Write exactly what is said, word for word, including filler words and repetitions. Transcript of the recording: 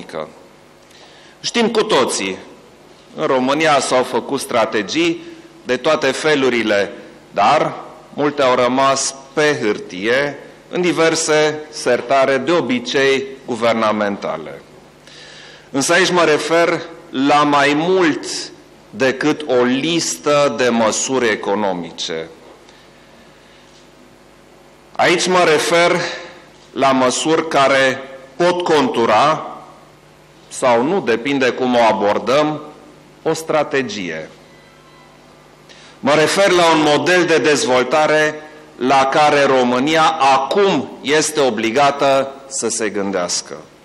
pașnică. Știm cu toții, în România s-au făcut strategii de toate felurile, dar multe au rămas pe hârtie în diverse sertare, de obicei guvernamentale. Însă aici mă refer la mai mult decât o listă de măsuri economice. Aici mă refer la măsuri care pot contura, sau nu, depinde cum o abordăm, o strategie. Mă refer la un model de dezvoltare la care România acum este obligată să se gândească.